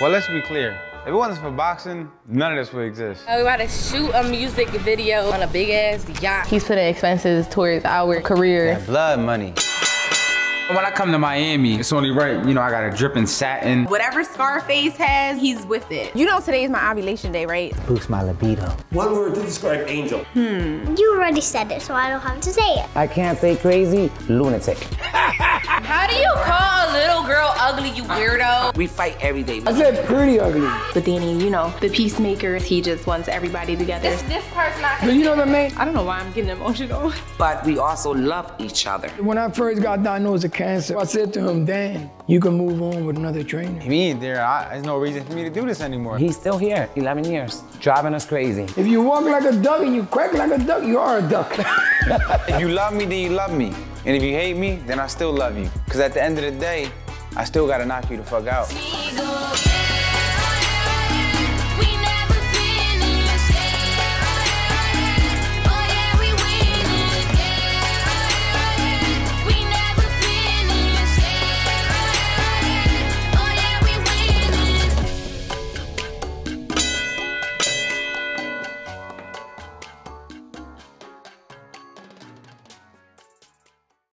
Well, let's be clear. If it wasn't for boxing, none of this would exist. We about to shoot a music video on a big-ass yacht. He's putting expenses towards our career. That blood money. When I come to Miami, it's only right, you know, I got a dripping satin. Whatever Scarface has, he's with it. You know today is my ovulation day, right? Boosts my libido. One word to describe Angel. You already said it, so I don't have to say it. I can't say crazy, lunatic. How do you call a little girl ugly, you weirdo? We fight every day. I said pretty ugly. But Danny, you know, the peacemaker, he just wants everybody together. This part's not gonna. But you know what I mean? I don't know why I'm getting emotional. But we also love each other. When I first got diagnosed with cancer, I said to him, Dan, you can move on with another trainer. He ain't there. There's no reason for me to do this anymore. He's still here, 11 years, driving us crazy. If you walk like a duck and you quack like a duck, you are a duck. If you love me, then you love me. And if you hate me, then I still love you. Because at the end of the day, I still gotta knock you the fuck out.